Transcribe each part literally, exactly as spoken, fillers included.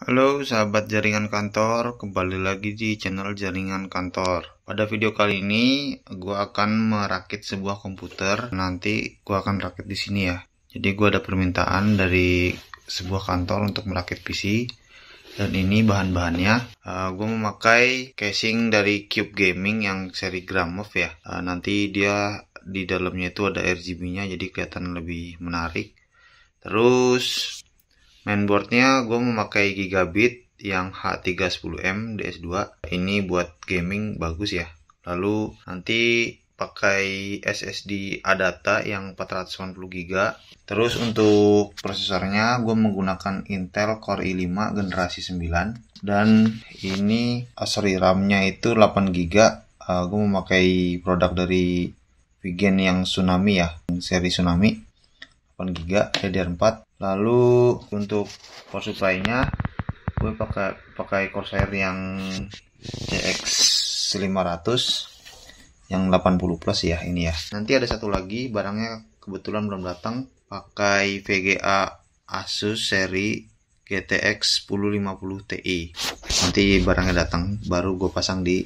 Halo sahabat jaringan kantor, kembali lagi di channel jaringan kantor. Pada video kali ini gua akan merakit sebuah komputer. Nanti gua akan rakit di sini ya. Jadi gua ada permintaan dari sebuah kantor untuk merakit P C, dan ini bahan-bahannya. Uh, gua memakai casing dari Cube Gaming yang seri Gramov ya. Uh, nanti dia di dalamnya itu ada R G B-nya, jadi kelihatan lebih menarik. Terus mainboardnya gue memakai Gigabyte yang H tiga ratus sepuluh M D S dua. Ini buat gaming bagus ya. Lalu nanti pakai S S D Adata yang empat ratus delapan puluh giga. Terus untuk prosesornya gue menggunakan Intel Core i lima generasi sembilan. Dan ini sorry RAM-nya itu delapan giga. Uh, gue memakai produk dari Vigen yang Tsunami ya, seri Tsunami delapan giga D D R empat. Lalu untuk power supply-nya gue pakai pakai Corsair yang C X lima ratus yang delapan puluh plus ya, ini ya. Nanti ada satu lagi barangnya kebetulan belum datang, pakai V G A Asus seri G T X sepuluh lima puluh Ti. Nanti barangnya datang baru gue pasang di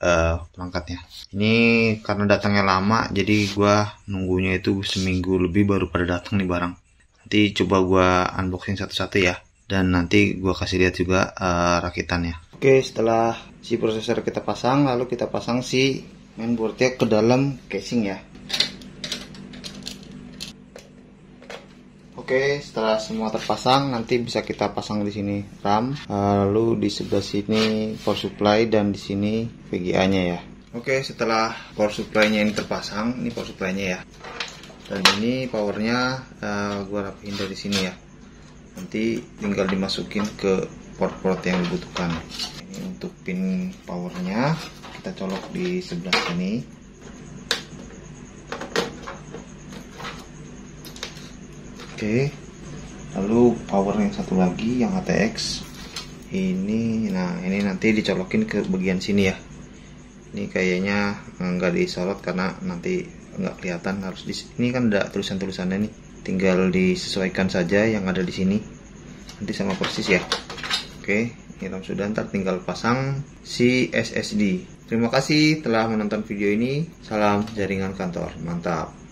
uh, perangkatnya. Ini karena datangnya lama, jadi gue nunggunya itu seminggu lebih baru pada datang nih barang. Nanti coba gue unboxing satu-satu ya, dan nanti gue kasih lihat juga uh, rakitannya. Oke, setelah si prosesor kita pasang, lalu kita pasang si mainboardnya ke dalam casing ya. Oke, setelah semua terpasang, nanti bisa kita pasang di sini RAM, lalu di sebelah sini power supply, dan di sini V G A-nya ya. Oke, setelah power supply-nya ini terpasang, ini power supply-nya ya. Dan ini powernya uh, gue rapihin dari sini ya. Nanti tinggal dimasukin ke port-port yang dibutuhkan. Ini untuk pin powernya kita colok di sebelah sini. Oke. Lalu power yang satu lagi yang A T X. Ini, nah ini nanti dicolokin ke bagian sini ya. Ini kayaknya nggak disolot karena nanti nggak kelihatan, harus di sini kan ada tulisan-tulisannya nih, tinggal disesuaikan saja yang ada di sini, nanti sama persis ya. Oke, ini sudah, ntar tinggal pasang si S S D. Terima kasih telah menonton video ini. Salam jaringan kantor, mantap.